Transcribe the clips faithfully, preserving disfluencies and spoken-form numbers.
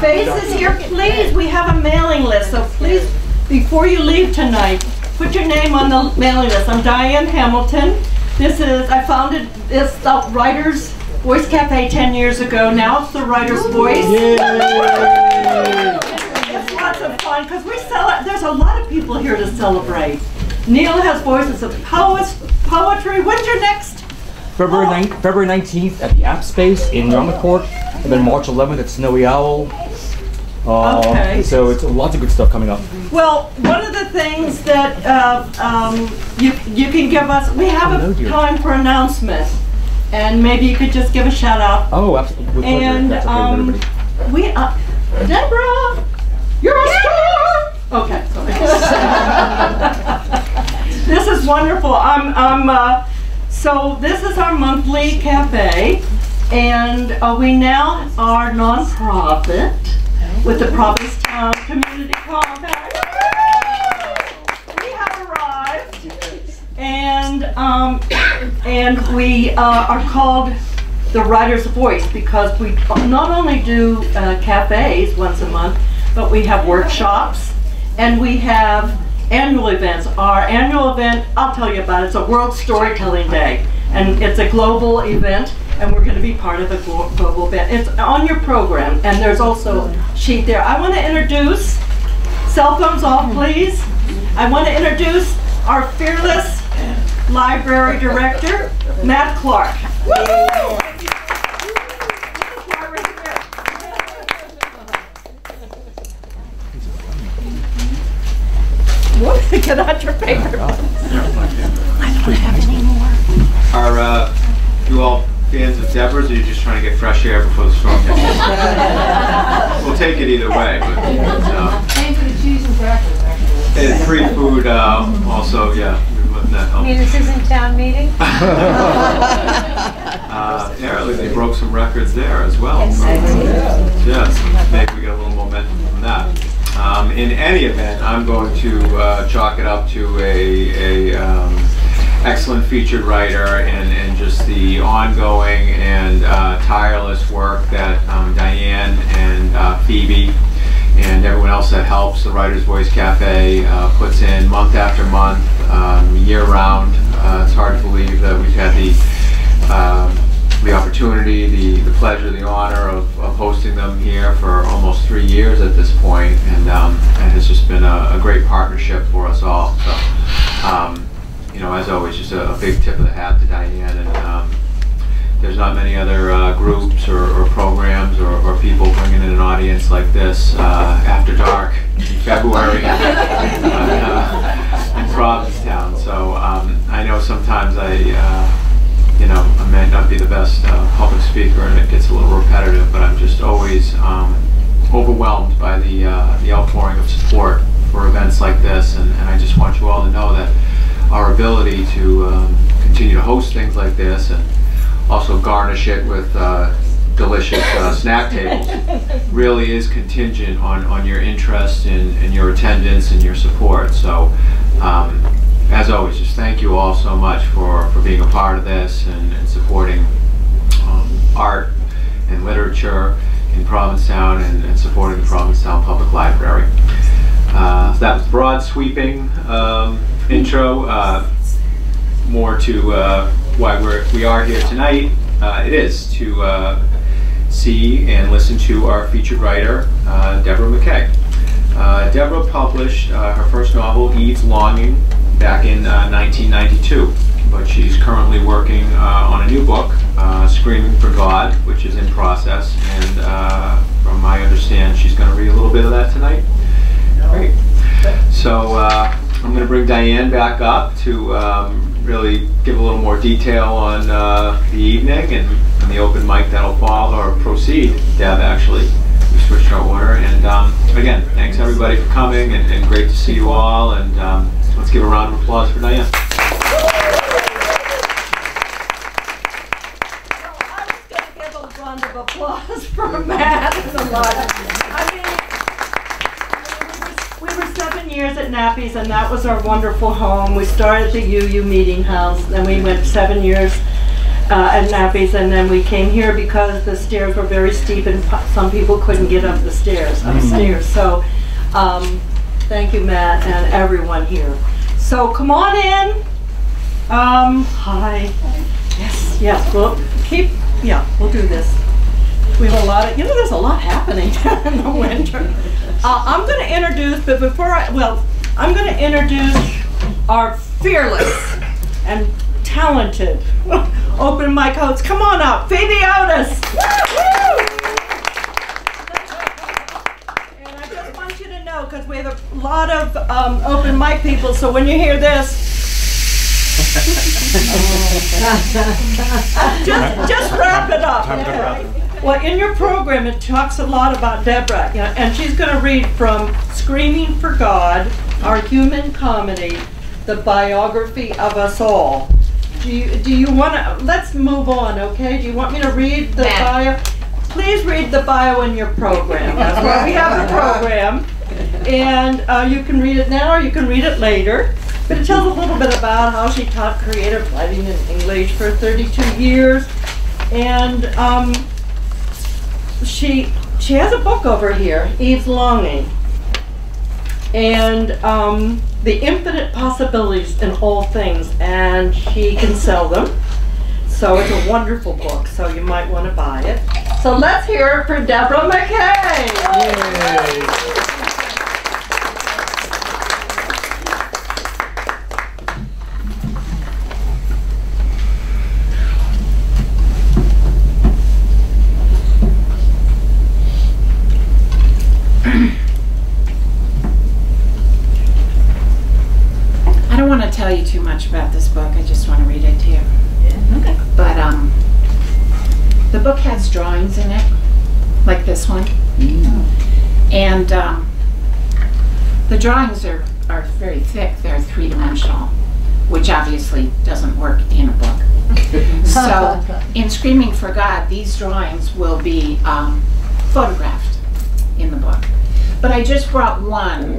faces here, please, we have a mailing list, so please, before you leave tonight, put your name on the mailing list. I'm Diane Hamilton. This is, I founded this uh, Writer's Voice Cafe ten years ago. Now it's the Writer's Voice. It's lots of fun, because we celebrate, there's a lot of people here to celebrate. Neil has voices of poets, poetry. When's your next? February nineteenth at the App Space in Yarmouthport, and then March eleventh at Snowy Owl. Uh, okay. So it's lots of good stuff coming up. Well, one of the things that uh, um, you, you can give us, we have oh, a no, time for announcement, and maybe you could just give a shout out. Oh, absolutely. With and That's okay um, with everybody. we, uh, Deborah, you're a star. Okay. Sorry. This is wonderful. I'm. I'm. Uh, so this is our monthly cafe, and uh, we now are nonprofit with the Provincetown Community Compact. We have arrived, and um, and we uh, are called the Writer's Voice because we not only do uh, cafes once a month, but we have workshops, and we have annual events. Our annual event, I'll tell you about it, it's a World Storytelling Day, and it's a global event. And we're going to be part of a global event. It's on your program, and there's also a sheet there. I want to introduce, cell phones off please, I want to introduce our fearless library director, Matt Clark. Woo-hoo! Whoops, get out your paper. I don't have any more. Our, uh, you all fans of Deborah's, or you're just trying to get fresh air before the storm comes? We'll take it either way. But, uh, and for the cheese and crackers, actually. And free food uh, also, yeah. I mean, this isn't town meeting? uh, yeah, at least they broke some records there as well. Yes, yeah, so maybe we get a little momentum from that. Um, in any event, I'm going to uh, chalk it up to a... a um, excellent featured writer and, and just the ongoing and uh, tireless work that um, Diane and uh, Phoebe and everyone else that helps the Writer's Voice Cafe uh, puts in month after month, um, year round. Uh, it's hard to believe that we've had the uh, the opportunity, the, the pleasure, the honor of, of hosting them here for almost three years at this point, and, um, and it's just been a, a great partnership for us all. So, um, you know, as always, just a, a big tip of the hat to Diane. And um, there's not many other uh, groups or, or programs or, or people bringing in an audience like this uh, after dark in February in, uh, in Provincetown. So um, I know sometimes I, uh, you know, I may not be the best uh, public speaker, and it gets a little repetitive, but I'm just always um, overwhelmed by the uh, the outpouring of support for events like this, and, and I just want you all to know that our ability to um, continue to host things like this and also garnish it with uh, delicious uh, snack tables really is contingent on, on your interest and in, in your attendance and your support. So um, as always, just thank you all so much for, for being a part of this and, and supporting um, art and literature in Provincetown and, and supporting the Provincetown Public Library. Uh, so that was broad sweeping um, intro, uh, more to uh, why we're, we are here tonight. Uh, it is to uh, see and listen to our featured writer, uh, Deborah McKay. Uh, Deborah published uh, her first novel, Eve's Longing, back in uh, nineteen ninety-two, but she's currently working uh, on a new book, uh, Screaming for God, which is in process, and uh, from my understanding, she's going to read a little bit of that tonight. Great. So, uh, I'm going to bring Diane back up to um, really give a little more detail on uh, the evening and, and the open mic that'll follow, or proceed, Deb, actually. We switched our order. And um, again, thanks everybody for coming, and, and great to see you all. And um, let's give a round of applause for Diane. Well, I was going to give a round of applause for Matt and the library. Years at Nappies, and that was our wonderful home. We started the U U Meeting House, then we went seven years uh, at Nappy's, and then we came here because the stairs were very steep and some people couldn't get up the stairs, upstairs. So um, thank you, Matt, and everyone here. So come on in. Um, hi. Yes, yes, we'll keep, yeah, we'll do this. We have a lot of, you know, there's a lot happening in the winter. Uh, I'm going to introduce, but before I, well, I'm going to introduce our fearless and talented open mic hosts. Come on up, Phoebe Otis. And I just want you to know, because we have a lot of um, open mic people, so when you hear this, just, just wrap it up. Yeah. Well, in your program, it talks a lot about Deborah, you know, and she's going to read from Screaming for God, Our Human Comedy, the biography of us all. Do you, do you want to, let's move on, okay? Do you want me to read the bio? Please read the bio in your program. That's why we have the program. And uh, you can read it now or you can read it later. But it tells a little bit about how she taught creative writing in English for thirty-two years. And, um... She she has a book over here, Eve's Longing, and um, the infinite possibilities in all things, and she can sell them. So it's a wonderful book, so you might want to buy it. So let's hear it for Deborah McKay. Tell you too much about this book. I just want to read it to you. Yeah. Okay. But um, the book has drawings in it, like this one, mm. and um, the drawings are are very thick. They're three dimensional, which obviously doesn't work in a book. So, in Screaming for God, these drawings will be um, photographed in the book. But I just brought one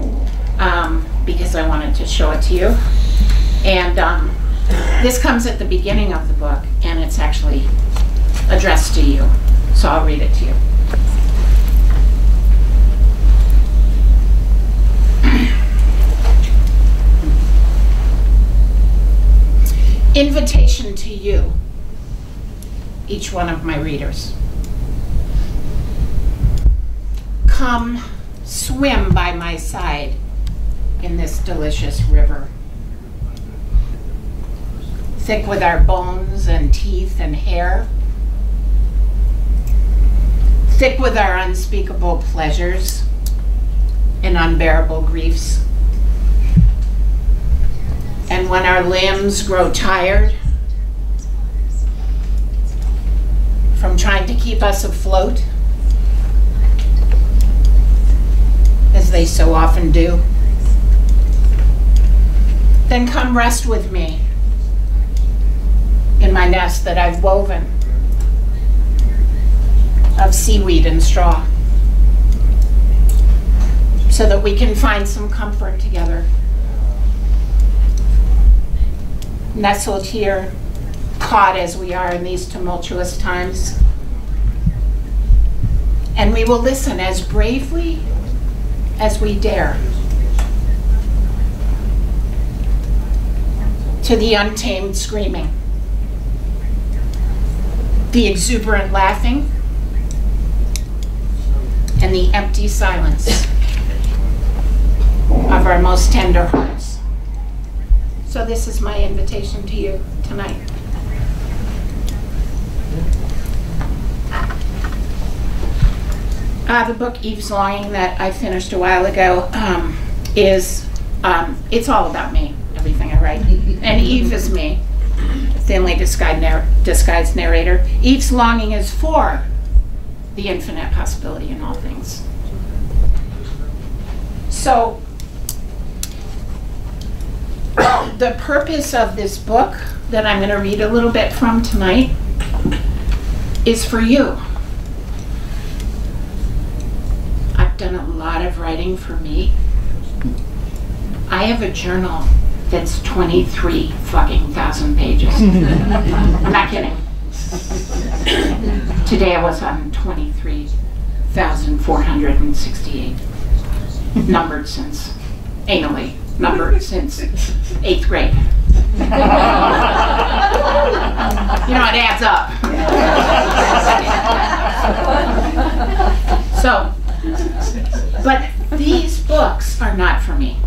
um, because I wanted to show it to you. And um, this comes at the beginning of the book, and it's actually addressed to you. So I'll read it to you. Invitation to you, each one of my readers. Come swim by my side in this delicious river, thick with our bones and teeth and hair, thick with our unspeakable pleasures and unbearable griefs. And when our limbs grow tired from trying to keep us afloat, as they so often do, then come rest with me in my nest that I've woven of seaweed and straw, so that we can find some comfort together, nestled here, caught as we are in these tumultuous times. And we will listen as bravely as we dare to the untamed screaming, the exuberant laughing, and the empty silence of our most tender hearts. So this is my invitation to you tonight. Uh, the book Eve's Longing that I finished a while ago um, is, um, it's all about me, everything I write. And Eve is me, thinly disguised narrator. Eve's longing is for the infinite possibility in all things. So the purpose of this book that I'm going to read a little bit from tonight is for you. I've done a lot of writing for me. I have a journal that's twenty-three fucking thousand pages. I'm not kidding. Today I was on twenty-three thousand four hundred sixty-eight, numbered since, anally, numbered since eighth grade. You know, it adds up. So, but these books are not for me.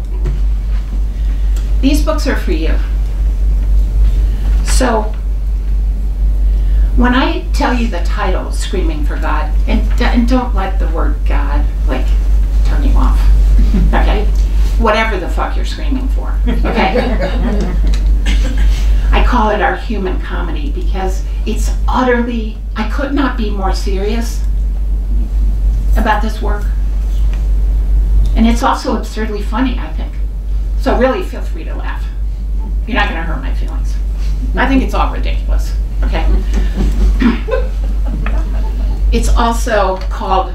These books are for you. So, when I tell you the title, Screaming for God, and, and don't let the word God, like, turn you off, okay? Whatever the fuck you're screaming for, okay? I call it our human comedy because it's utterly, I could not be more serious about this work. And it's also absurdly funny, I think. So really, feel free to laugh. You're not gonna hurt my feelings. I think it's all ridiculous. Okay. It's also called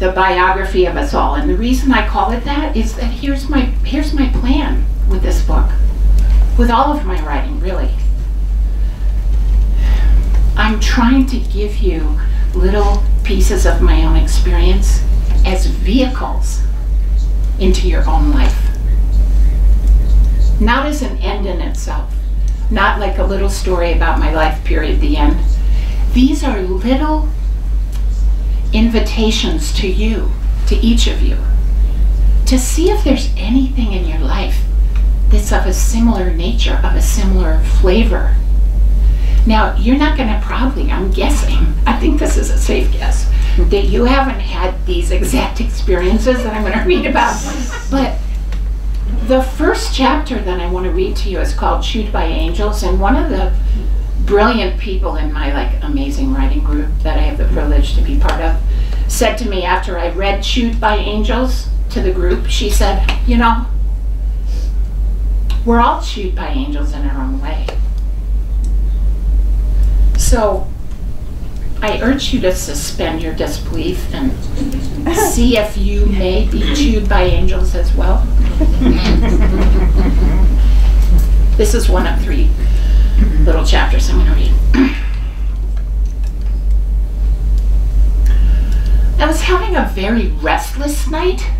The Biography of Us All, and the reason I call it that is that here's my here's my plan with this book, with all of my writing, really. I'm trying to give you little pieces of my own experience as vehicles into your own life. Not as an end in itself. Not like a little story about my life, period, the end. These are little invitations to you, to each of you, to see if there's anything in your life that's of a similar nature, of a similar flavor. Now, you're not gonna probably, I'm guessing, I think this is a safe guess, that you haven't had these exact experiences that I'm gonna read about, but the first chapter that I want to read to you is called Chewed by Angels, and one of the brilliant people in my like amazing writing group that I have the privilege to be part of said to me after I read Chewed by Angels to the group, she said, you know, we're all chewed by angels in our own way. So I urge you to suspend your disbelief and see if you may be chewed by angels as well. This is one of three little chapters I'm going to read. I was having a very restless night.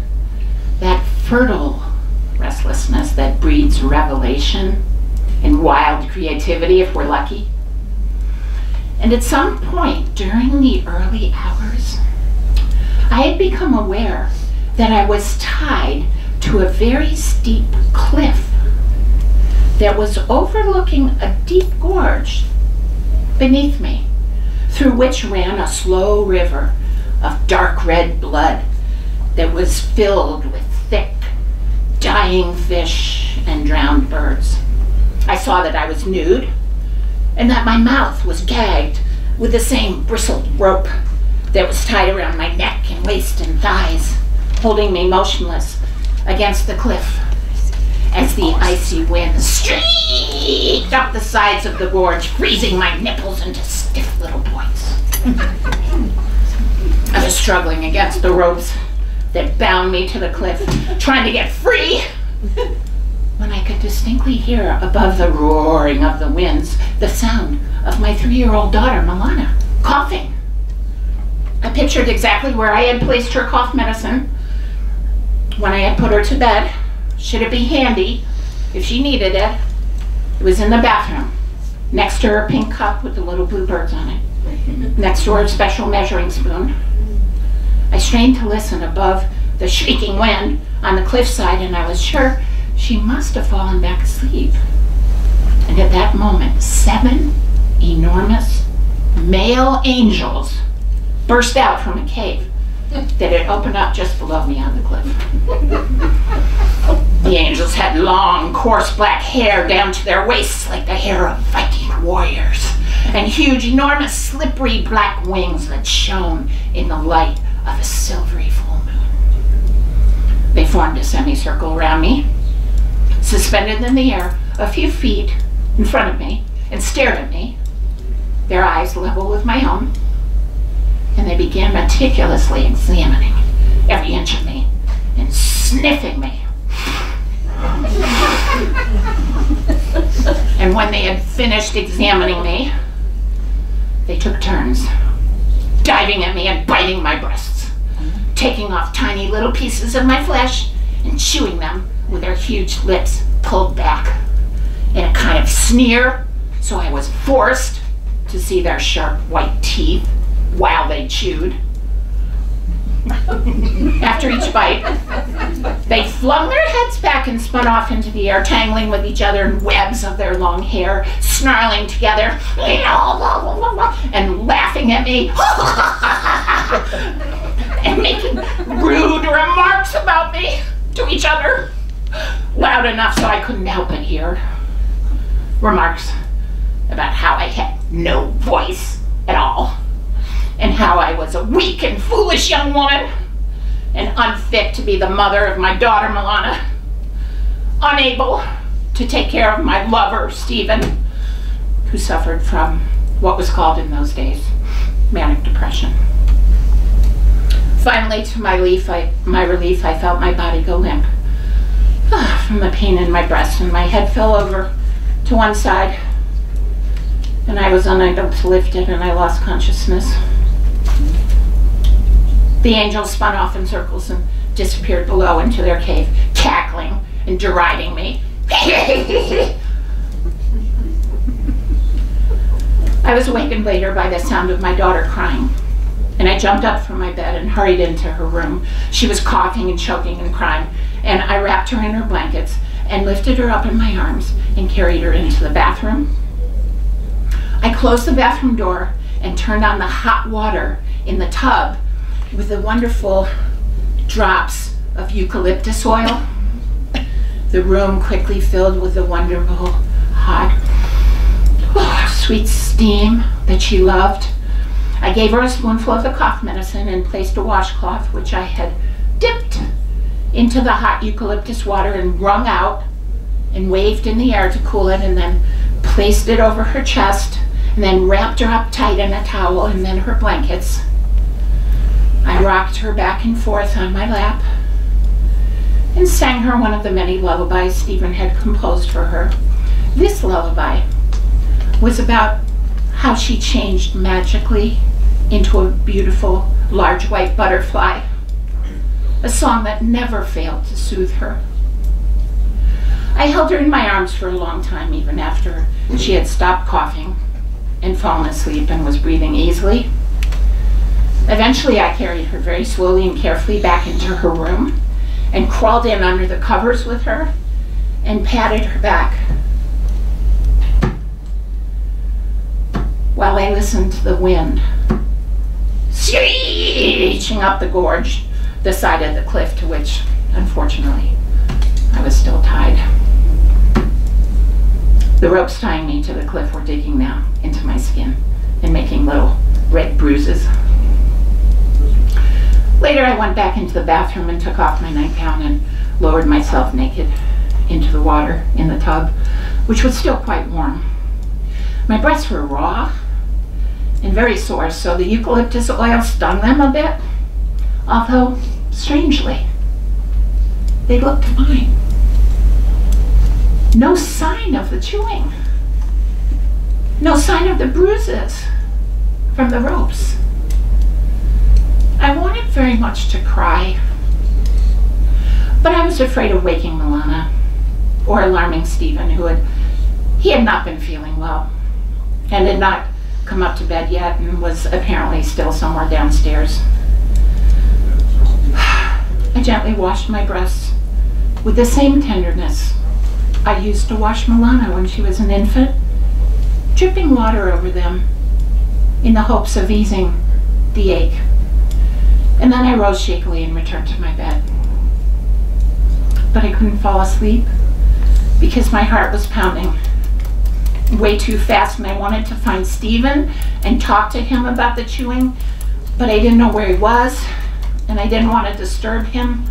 That fertile restlessness that breeds revelation and wild creativity if we're lucky. And at some point during the early hours, I had become aware that I was tied to a very steep cliff that was overlooking a deep gorge beneath me, through which ran a slow river of dark red blood that was filled with thick, dying fish and drowned birds. I saw that I was nude and that my mouth was gagged with the same bristled rope that was tied around my neck and waist and thighs, holding me motionless against the cliff as the icy wind streaked up the sides of the gorge, freezing my nipples into stiff little points. I was struggling against the ropes that bound me to the cliff, trying to get free, when I could distinctly hear above the roaring of the winds the sound of my three-year-old daughter, Milana, coughing. I pictured exactly where I had placed her cough medicine when I had put her to bed, should it be handy, if she needed it. It was in the bathroom, next to her pink cup with the little blue birds on it, next to her special measuring spoon. I strained to listen above the shrieking wind on the cliffside, and I was sure she must have fallen back asleep. And at that moment, seven enormous male angels burst out from a cave that had opened up just below me on the cliff. The angels had long, coarse black hair down to their waists like the hair of Viking warriors, and huge, enormous, slippery black wings that shone in the light of a silvery full moon. They formed a semicircle around me, suspended in the air a few feet in front of me, and stared at me, their eyes level with my own. And they began meticulously examining every inch of me and sniffing me. And when they had finished examining me, They took turns, diving at me and biting my breasts, taking off tiny little pieces of my flesh and chewing them with their huge lips pulled back in a kind of sneer, so I was forced to see their sharp white teeth while they chewed. After each bite, they flung their heads back and spun off into the air, tangling with each other in webs of their long hair, snarling together, and laughing at me, and making rude remarks about me to each other, loud enough so I couldn't help but hear. Remarks about how I had no voice at all, and how I was a weak and foolish young woman, and unfit to be the mother of my daughter Milana, unable to take care of my lover Stephen, who suffered from what was called in those days manic depression. Finally, to my relief, I, my relief, I felt my body go limp from the pain in my breast, and my head fell over to one side, and I was unable to lift it, and I lost consciousness. The angels spun off in circles and disappeared below into their cave, cackling and deriding me. I was awakened later by the sound of my daughter crying, and I jumped up from my bed and hurried into her room. She was coughing and choking and crying, and I wrapped her in her blankets and lifted her up in my arms and carried her into the bathroom. I closed the bathroom door and turned on the hot water in the tub with the wonderful drops of eucalyptus oil. The room quickly filled with the wonderful hot, oh, sweet steam that she loved. I gave her a spoonful of the cough medicine and placed a washcloth, which I had dipped into the hot eucalyptus water and wrung out and waved in the air to cool it, and then placed it over her chest, and then wrapped her up tight in a towel and then her blankets. I rocked her back and forth on my lap and sang her one of the many lullabies Stephen had composed for her. This lullaby was about how she changed magically into a beautiful large white butterfly, a song that never failed to soothe her. I held her in my arms for a long time, even after she had stopped coughing and fallen asleep and was breathing easily. Eventually, I carried her very slowly and carefully back into her room and crawled in under the covers with her and patted her back while I listened to the wind screeching up the gorge, the side of the cliff to which, unfortunately, I was still tied. The ropes tying me to the cliff were digging now into my skin and making little red bruises. Later, I went back into the bathroom and took off my nightgown and lowered myself naked into the water in the tub, which was still quite warm. My breasts were raw and very sore, so the eucalyptus oil stung them a bit, although, strangely, they looked fine. No sign of the chewing. No sign of the bruises from the ropes. I wanted very much to cry, but I was afraid of waking Milana or alarming Stephen, who had, he had not been feeling well and had not come up to bed yet and was apparently still somewhere downstairs. I gently washed my breasts with the same tenderness I used to wash Milana when she was an infant, dripping water over them in the hopes of easing the ache. And then I rose shakily and returned to my bed. But I couldn't fall asleep because my heart was pounding way too fast, and I wanted to find Stephen and talk to him about the chewing, but I didn't know where he was, and I didn't want to disturb him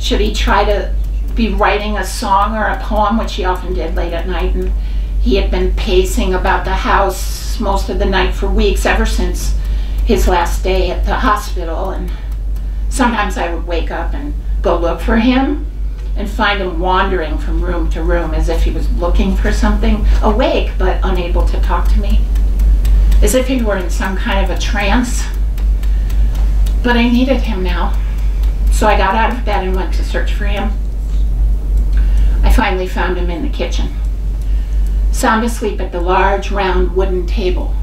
should he try to be writing a song or a poem, which he often did late at night, and he had been pacing about the house most of the night for weeks, ever since his last day at the hospital. And sometimes I would wake up and go look for him and find him wandering from room to room as if he was looking for something, awake but unable to talk to me. as if he were in some kind of a trance. But I needed him now. So I got out of bed and went to search for him. I finally found him in the kitchen, sound asleep at the large round wooden table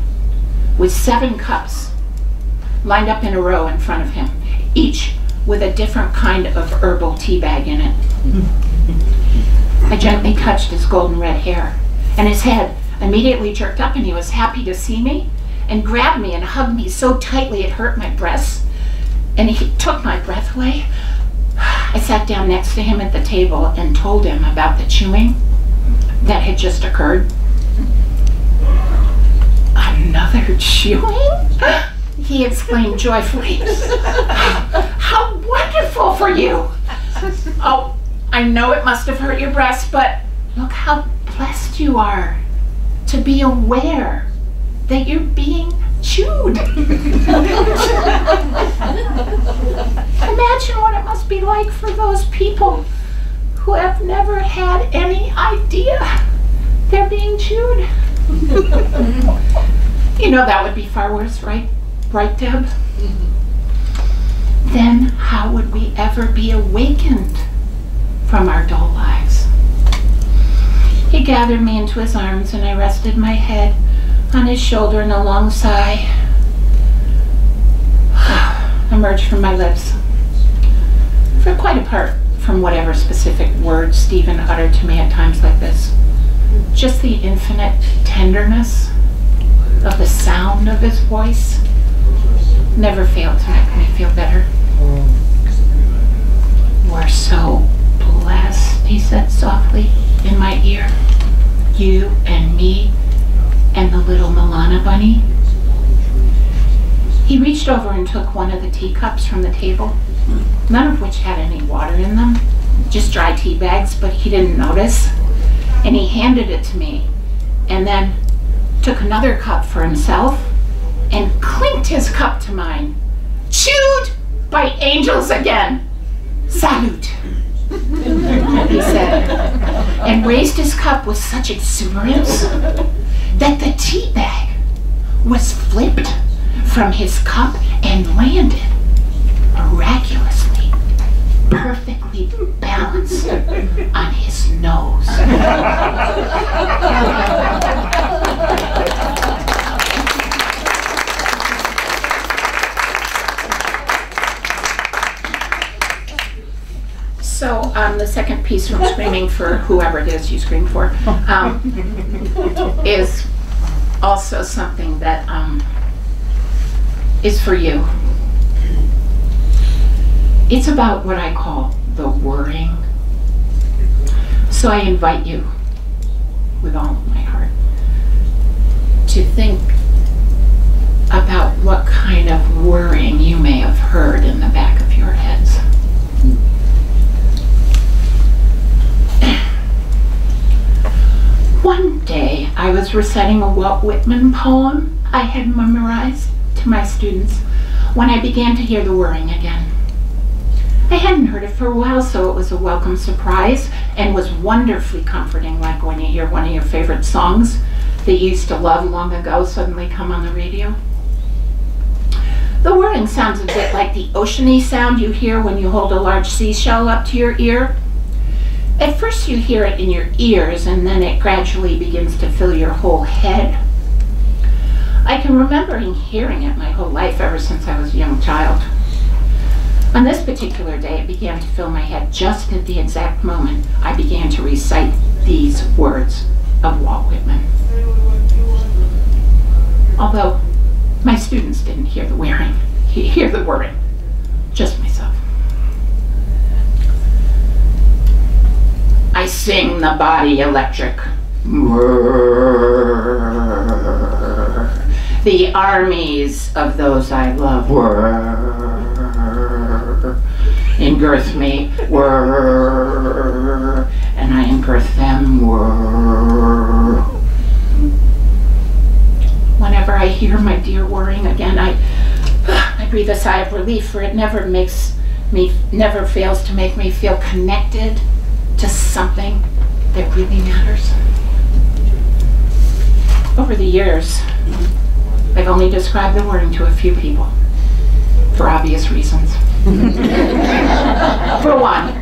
with seven cups lined up in a row in front of him, each with a different kind of herbal tea bag in it. I gently touched his golden red hair, and his head immediately jerked up, and he was happy to see me and grabbed me and hugged me so tightly it hurt my breasts, and he took my breath away. I sat down next to him at the table and told him about the chewing that had just occurred. Another chewing? He exclaimed joyfully. How wonderful for you! Oh, I know it must have hurt your breast, but look how blessed you are to be aware that you're being chewed. Imagine what it must be like for those people who have never had any idea they're being chewed. You know, that would be far worse, right? Right, Deb? Mm-hmm. Then how would we ever be awakened from our dull lives? He gathered me into his arms, and I rested my head on his shoulder, and a long sigh emerged from my lips. For quite apart from whatever specific words Stephen uttered to me at times like this, just the infinite tenderness of the sound of his voice never failed to make me feel better. We're so blessed, he said softly in my ear, you and me and the little Milana bunny. He reached over and took one of the teacups from the table, none of which had any water in them, just dry tea bags, but he didn't notice. And he handed it to me, and then took another cup for himself and clinked his cup to mine. Chewed by angels again. Salute, he said, and raised his cup with such exuberance that the tea bag was flipped from his cup and landed miraculously, perfectly balanced on his nose. So um, the second piece from Screaming for whoever it is you scream for um, is also something that um, is for you. It's about what I call the whirring. So I invite you with all of my heart to think about what kind of whirring you may have heard in the back of your heads. One day, I was reciting a Walt Whitman poem I had memorized to my students when I began to hear the whirring again. I hadn't heard it for a while, so it was a welcome surprise and was wonderfully comforting, like when you hear one of your favorite songs that you used to love long ago suddenly come on the radio. The whirring sounds a bit like the oceany sound you hear when you hold a large seashell up to your ear. At first you hear it in your ears, and then it gradually begins to fill your whole head. I can remember hearing it my whole life, ever since I was a young child. On this particular day, it began to fill my head just at the exact moment I began to recite these words of Walt Whitman. Although my students didn't hear the whirring, hear the whirring, just myself. I sing the body electric, whirr. The armies of those I love, whirr. Engirth me, whirr. And I engirth them, whirr. Whenever I hear my dear whirring again, I, I breathe a sigh of relief, for it never makes me, never fails to make me feel connected to something that really matters. Over the years, I've only described the warning to a few people, for obvious reasons. For one,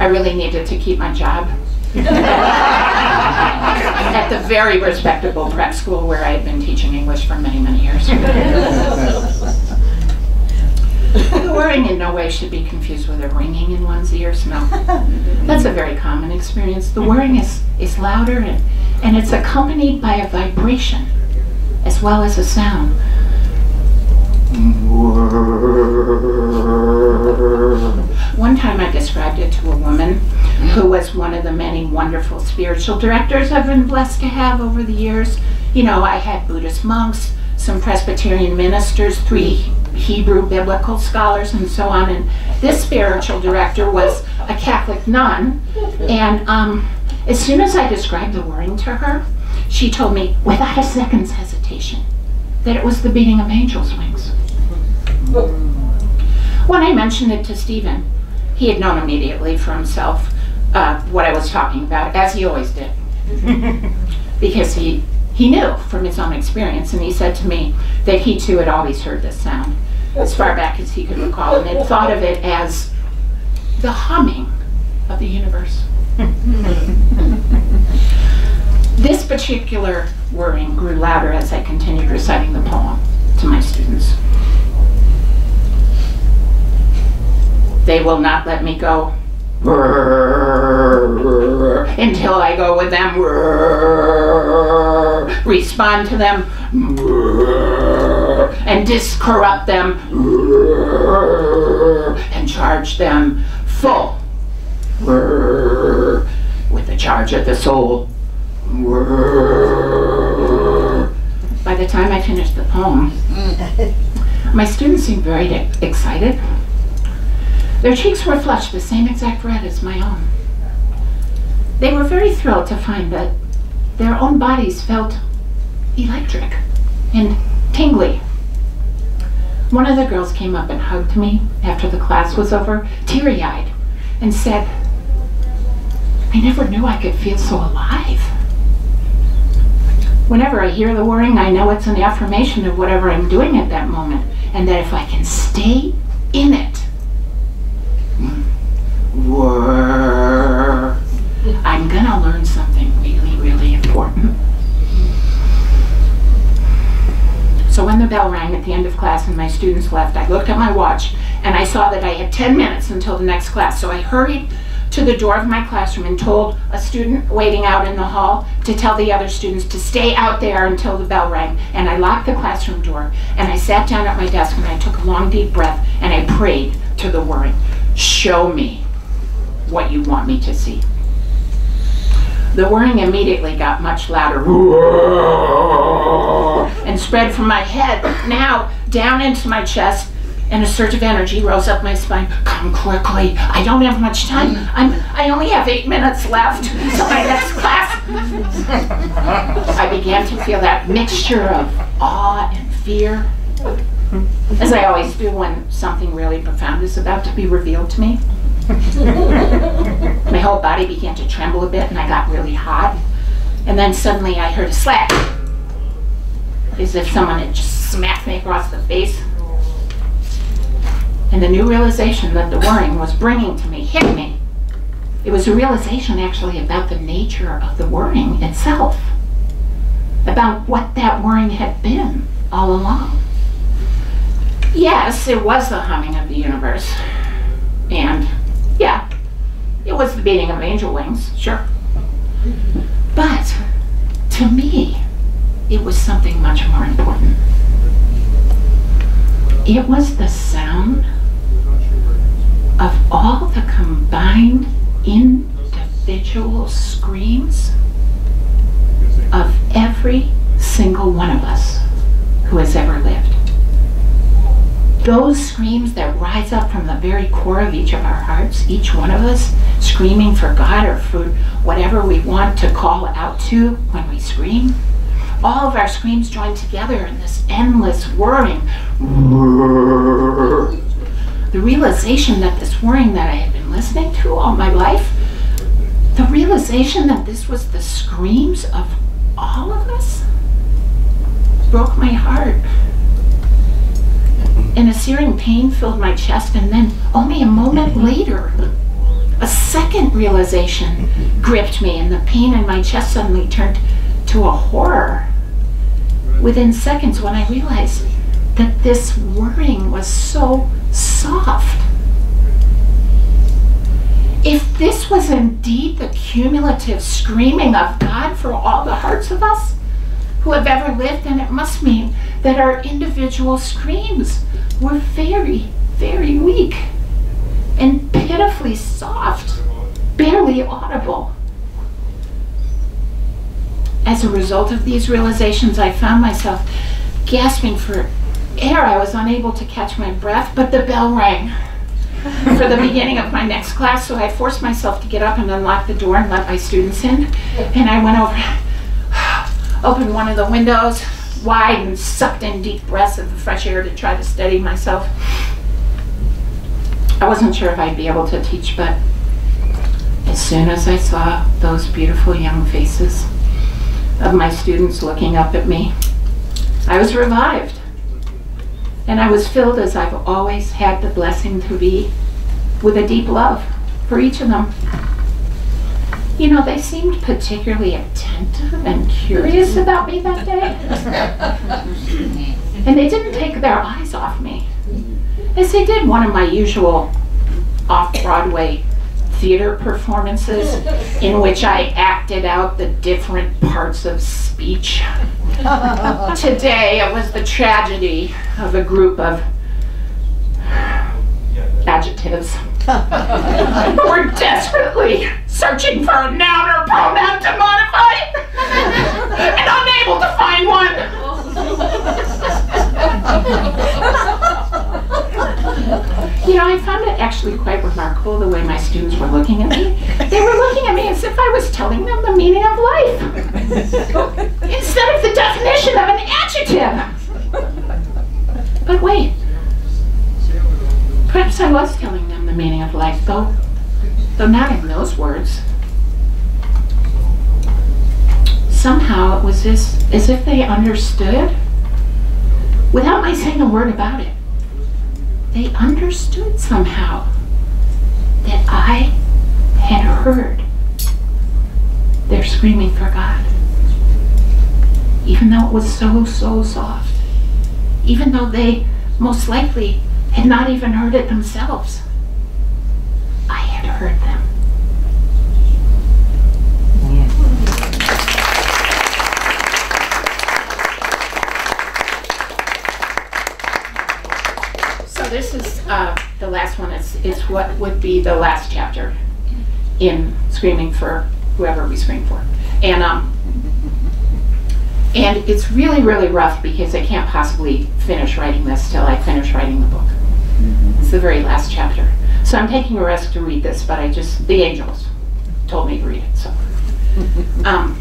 I really needed to keep my job at the very respectable prep school where I had been teaching English for many, many years. The whirring in no way should be confused with a ringing in one's ear smell. That's a very common experience. The whirring is, is louder and, and it's accompanied by a vibration as well as a sound. One time I described it to a woman who was one of the many wonderful spiritual directors I've been blessed to have over the years. You know, I had Buddhist monks, some Presbyterian ministers, three Hebrew biblical scholars, and so on. And this spiritual director was a Catholic nun. And um, as soon as I described the whirring to her, she told me, without a second's hesitation, that it was the beating of angels' wings. When I mentioned it to Stephen, he had known immediately for himself uh, what I was talking about, as he always did. Because he, he knew from his own experience, and he said to me that he too had always heard this sound as far back as he could recall, and had thought of it as the humming of the universe. This particular whirring grew louder as I continued reciting the poem to my students. They will not let me go until I go with them, respond to them, and discorrupt them, and charge them full with the charge of the soul. By the time I finished the poem, my students seemed very excited. Their cheeks were flushed the same exact red as my own. They were very thrilled to find that their own bodies felt electric and tingly. One of the girls came up and hugged me after the class was over, teary-eyed, and said, "I never knew I could feel so alive. Whenever I hear the whirring, I know it's an affirmation of whatever I'm doing at that moment, and that if I can stay in it, I'm gonna learn something really, really important." So when the bell rang at the end of class and my students left, I looked at my watch and I saw that I had ten minutes until the next class. So I hurried to the door of my classroom and told a student waiting out in the hall to tell the other students to stay out there until the bell rang. And I locked the classroom door and I sat down at my desk and I took a long deep breath and I prayed to the whirring. Show me what you want me to see. The whirring immediately got much louder and spread from my head now down into my chest, and a surge of energy rose up my spine. Come quickly. I don't have much time. I'm, I only have eight minutes left to my next class. I began to feel that mixture of awe and fear, as I always do when something really profound is about to be revealed to me. My whole body began to tremble a bit and I got really hot. And then suddenly I heard a slap, as if someone had just smacked me across the face. And the new realization that the whirring was bringing to me hit me. It was a realization actually about the nature of the whirring itself, about what that whirring had been all along. Yes, it was the humming of the universe. And yeah, it was the beating of angel wings, sure. But to me, it was something much more important. It was the sound of all the combined individual screams of every single one of us who has ever lived. Those screams that rise up from the very core of each of our hearts, each one of us screaming for God or for whatever we want to call out to when we scream. All of our screams joined together in this endless whirring. The realization that this whirring that I had been listening to all my life, the realization that this was the screams of all of us, broke my heart. And a searing pain filled my chest, and then only a moment later, a second realization gripped me, and the pain in my chest suddenly turned to a horror. Within seconds, when I realized that this whirring was so soft. If this was indeed the cumulative screaming of God for all the hearts of us who have ever lived, then it must mean that our individual screams were very, very weak and pitifully soft, barely audible. As a result of these realizations, I found myself gasping for air. I was unable to catch my breath, but the bell rang for the beginning of my next class, so I forced myself to get up and unlock the door and let my students in. And I went over, opened one of the windows wide, and sucked in deep breaths of the fresh air to try to steady myself. I wasn't sure if I'd be able to teach, but as soon as I saw those beautiful young faces of my students looking up at me, I was revived. And I was filled, as I've always had the blessing to be, with a deep love for each of them. You know, they seemed particularly attentive and curious about me that day. And they didn't take their eyes off me, as they did one of my usual off-Broadway theater performances in which I acted out the different parts of speech. Today it was the tragedy of a group of adjectives who were desperately searching for a noun or pronoun to modify and unable to find one. You know, I found it actually quite remarkable the way my students were looking at me. They were looking at me as if I was telling them the meaning of life instead of the definition of an adjective. But wait, perhaps I was telling them the meaning of life, though, though not in those words. Somehow it was as, as if they understood without my saying a word about it. They understood somehow that I had heard their screaming for God. Even though it was so, so soft. Even though they most likely had not even heard it themselves. I had heard them. This is uh, the last one. It's, it's what would be the last chapter in Screaming for Whoever We Scream For. And, um, and it's really, really rough because I can't possibly finish writing this till I finish writing the book. Mm-hmm. It's the very last chapter. So I'm taking a risk to read this, but I just, the angels told me to read it, so. Um,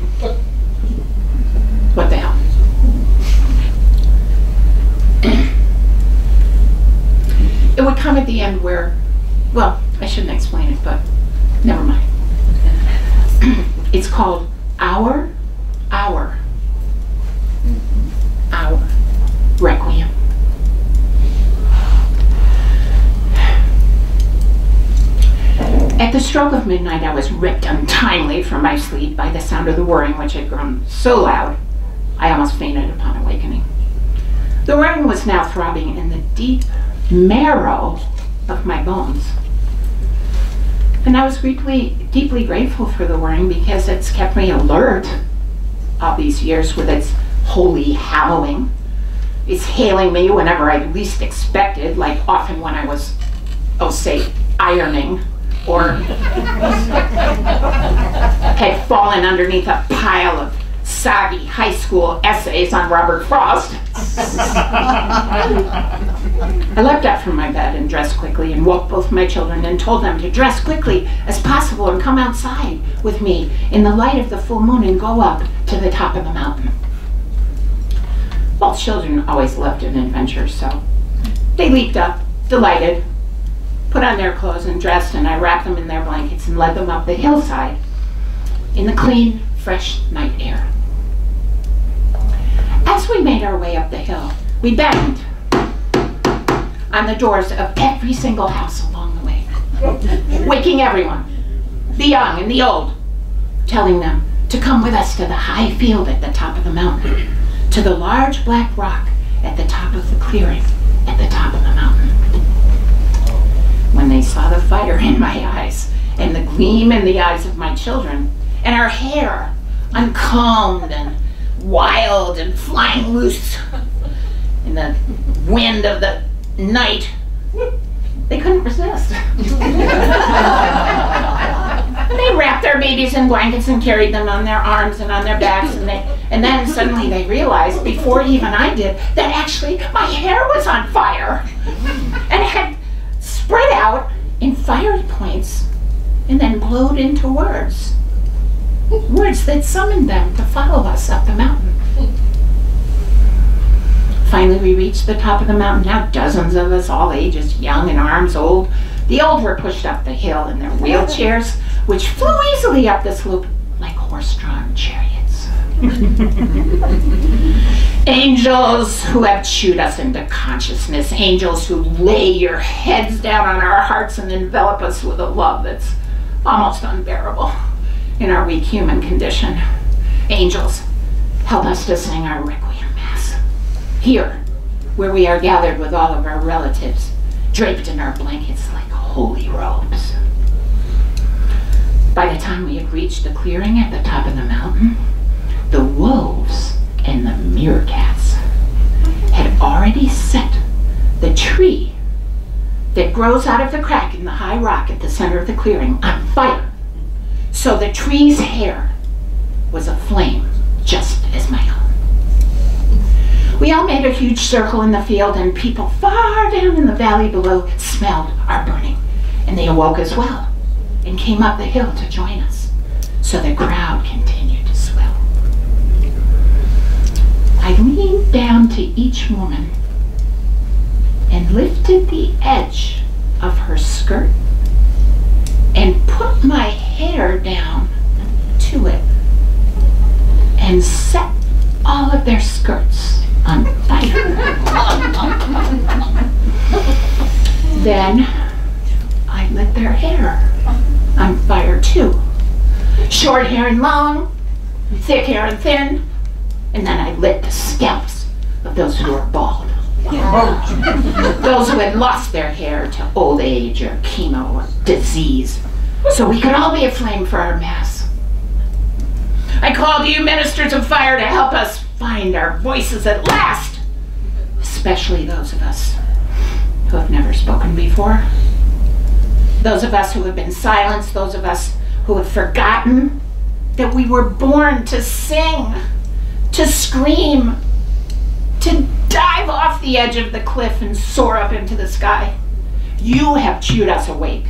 what the hell? It would come at the end where, well, I shouldn't explain it, but never mind. It's called Our, Our, Our Requiem. At the stroke of midnight, I was ripped untimely from my sleep by the sound of the whirring, which had grown so loud, I almost fainted upon awakening. The whirring was now throbbing in the deep marrow of my bones. And I was deeply, deeply grateful for the whirring because it's kept me alert all these years with its holy howling. It's hailing me whenever I least expected, like often when I was, oh say, ironing or had fallen underneath a pile of soggy high school essays on Robert Frost. I leapt up from my bed and dressed quickly and woke both my children and told them to dress quickly as possible and come outside with me in the light of the full moon and go up to the top of the mountain. Well, children always loved an adventure, so they leaped up, delighted, put on their clothes and dressed, and I wrapped them in their blankets and led them up the hillside in the clean, fresh night air. As we made our way up the hill, we banged on the doors of every single house along the way, waking everyone, the young and the old, telling them to come with us to the high field at the top of the mountain, to the large black rock at the top of the clearing, at the top of the mountain. When they saw the fire in my eyes, and the gleam in the eyes of my children, and our hair uncombed and wild and flying loose in the wind of the night, they couldn't resist. They wrapped their babies in blankets and carried them on their arms and on their backs, and they and then suddenly they realized, before even I did, that actually my hair was on fire and it had spread out in fiery points and then glowed into words. Words that summoned them to follow us up the mountain. Finally, we reached the top of the mountain. Now dozens of us, all ages, young and arms old. The old were pushed up the hill in their wheelchairs, which flew easily up the slope like horse-drawn chariots. Angels who have chewed us into consciousness. Angels who lay your heads down on our hearts and envelop us with a love that's almost unbearable in our weak human condition. Angels help us to sing our Requiem Mass, here, where we are gathered with all of our relatives, draped in our blankets like holy robes. By the time we had reached the clearing at the top of the mountain, the wolves and the meerkats had already set the tree that grows out of the crack in the high rock at the center of the clearing on fire. So the tree's hair was aflame, just as my own. We all made a huge circle in the field, and people far down in the valley below smelled our burning. And they awoke as well, and came up the hill to join us. So the crowd continued to swell. I leaned down to each woman and lifted the edge of her skirt and put my hair down to it and set all of their skirts on fire. Then I lit their hair on fire too. Short hair and long, thick hair and thin, and then I lit the scalps of those who were bald. Yeah. Those who had lost their hair to old age or chemo or disease, so we could all be aflame for our mass. I called you ministers of fire to help us find our voices at last, especially those of us who have never spoken before, those of us who have been silenced, those of us who have forgotten that we were born to sing, to scream, to dive off the edge of the cliff and soar up into the sky. You have chewed us awake,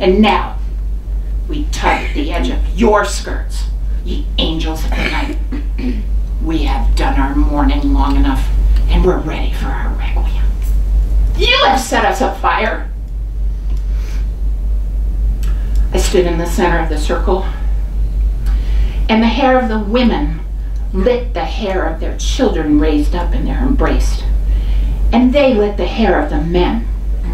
and now we tug the edge of your skirts, ye angels of the night. We have done our mourning long enough, and we're ready for our requiem. You have set us afire. I stood in the center of the circle, and the hair of the women lit the hair of their children raised up in their embrace. And they lit the hair of the men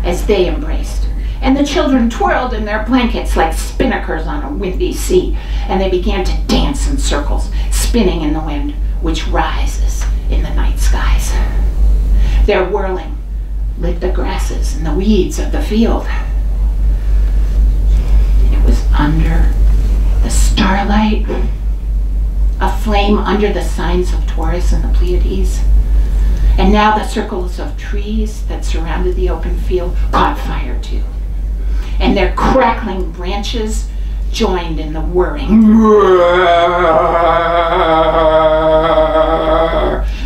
as they embraced. And the children twirled in their blankets like spinnakers on a windy sea. And they began to dance in circles, spinning in the wind, which rises in the night skies. Their whirling lit the grasses and the weeds of the field. It was under the starlight, a flame under the signs of Taurus and the Pleiades. And now the circles of trees that surrounded the open field caught fire too. And their crackling branches joined in the whirring,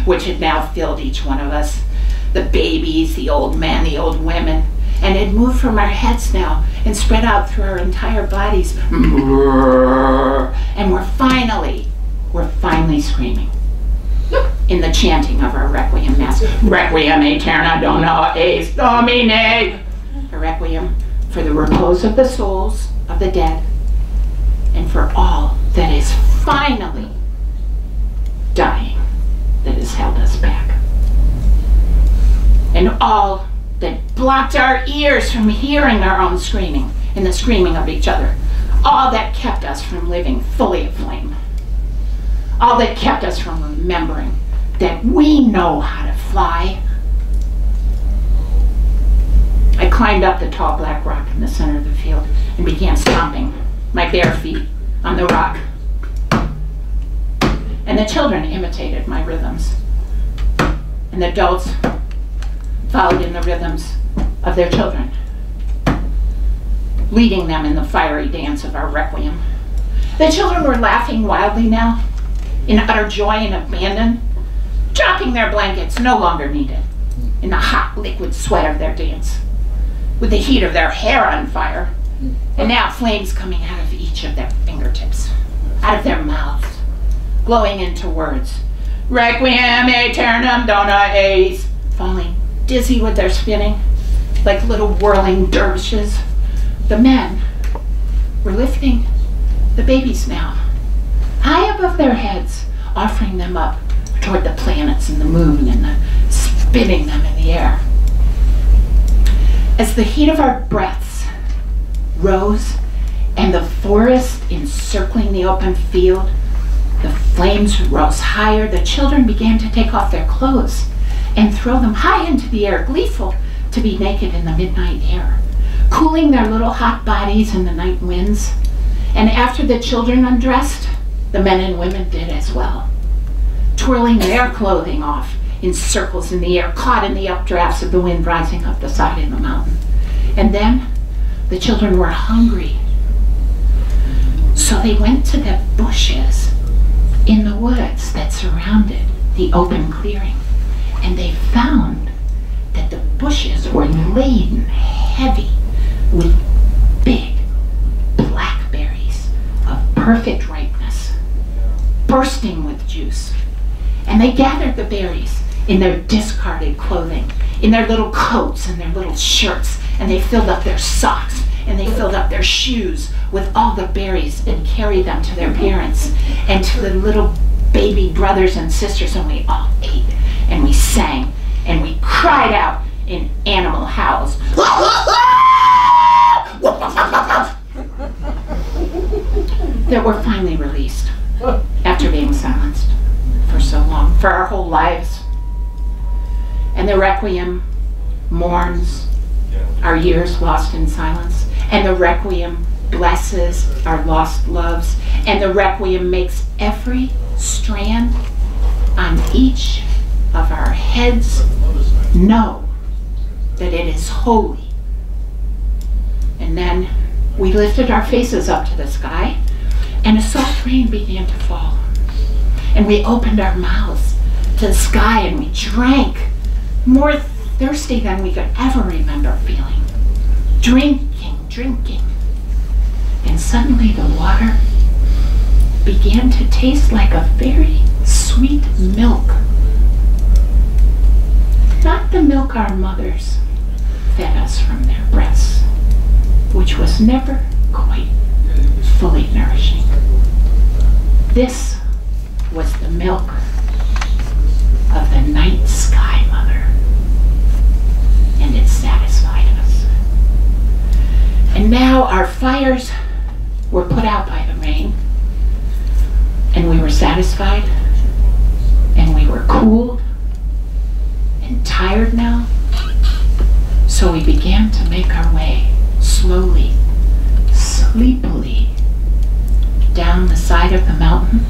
which had now filled each one of us, the babies, the old men, the old women, and it moved from our heads now and spread out through our entire bodies. And we're finally We're finally screaming in the chanting of our Requiem Mass. Requiem aeterna dona eis Domine. A requiem for the repose of the souls of the dead and for all that is finally dying that has held us back. And all that blocked our ears from hearing our own screaming and the screaming of each other. All that kept us from living fully aflame. All that kept us from remembering that we know how to fly. I climbed up the tall black rock in the center of the field and began stomping my bare feet on the rock. And the children imitated my rhythms. And the adults followed in the rhythms of their children, leading them in the fiery dance of our requiem. The children were laughing wildly now, in utter joy and abandon, dropping their blankets no longer needed in the hot liquid sweat of their dance, with the heat of their hair on fire, and now flames coming out of each of their fingertips, out of their mouths, glowing into words. Requiem aeternam dona eis, falling dizzy with their spinning, like little whirling dervishes. The men were lifting the babies now, high above their heads, offering them up toward the planets and the moon and the, spinning them in the air. As the heat of our breaths rose and the forest encircling the open field, the flames rose higher, the children began to take off their clothes and throw them high into the air, gleeful to be naked in the midnight air, cooling their little hot bodies in the night winds. And after the children undressed, the men and women did as well, twirling their clothing off in circles in the air, caught in the updrafts of the wind rising up the side of the mountain. And then the children were hungry, so they went to the bushes in the woods that surrounded the open clearing, and they found that the bushes were laden heavy with big blackberries of perfect ripeness, bursting with juice. And they gathered the berries in their discarded clothing, in their little coats and their little shirts, and they filled up their socks and they filled up their shoes with all the berries and carried them to their parents and to the little baby brothers and sisters, and we all ate and we sang and we cried out in animal howls. That were finally released after being silenced for so long, for our whole lives. And the requiem mourns our years lost in silence, and the requiem blesses our lost loves, and the requiem makes every strand on each of our heads know that it is holy. And then we lifted our faces up to the sky, and a soft rain began to fall. And we opened our mouths to the sky and we drank, more thirsty than we could ever remember feeling. Drinking, drinking. And suddenly the water began to taste like a very sweet milk. Not the milk our mothers fed us from their breasts, which was never quite fully nourishing. This was the milk of the night sky mother, and it satisfied us. And now our fires were put out by the rain, and we were satisfied, and we were cooled and tired now, so we began to make our way slowly, sleepily down the side of the mountain,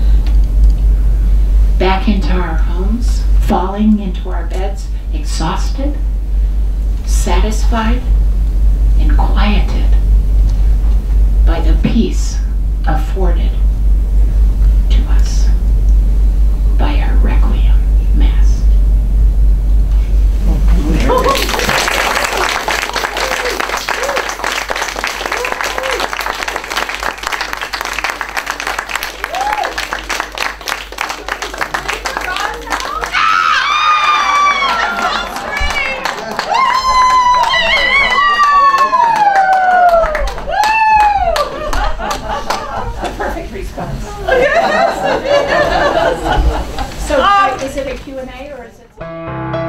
back into our homes, falling into our beds, exhausted, satisfied, and quieted by the peace afforded to us by our Requiem Mass. specific Q and A, or is it?